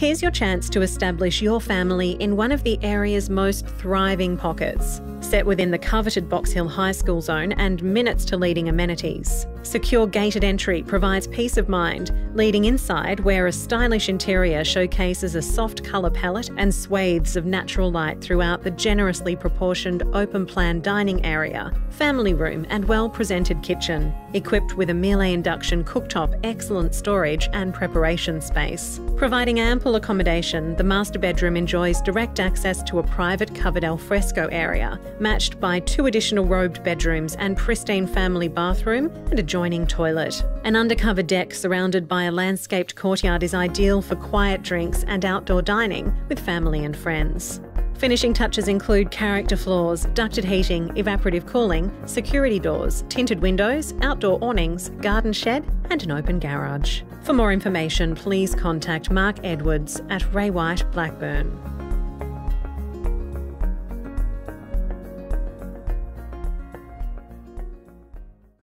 Here's your chance to establish your family in one of the area's most thriving pockets. Set within the coveted Box Hill High School zone and minutes to leading amenities. Secure gated entry provides peace of mind, leading inside where a stylish interior showcases a soft colour palette and swathes of natural light throughout the generously proportioned open-plan dining area, family room and well-presented kitchen, equipped with a Miele induction cooktop, excellent storage and preparation space. Providing ample accommodation, the master bedroom enjoys direct access to a private covered alfresco area, matched by two additional robed bedrooms and pristine family bathroom and adjoining toilet. An undercover deck surrounded by a landscaped courtyard is ideal for quiet drinks and outdoor dining with family and friends. Finishing touches include character floors, ducted heating, evaporative cooling, security doors, tinted windows, outdoor awnings, garden shed, and an open garage. For more information, please contact Mark Edwards at Ray White Blackburn.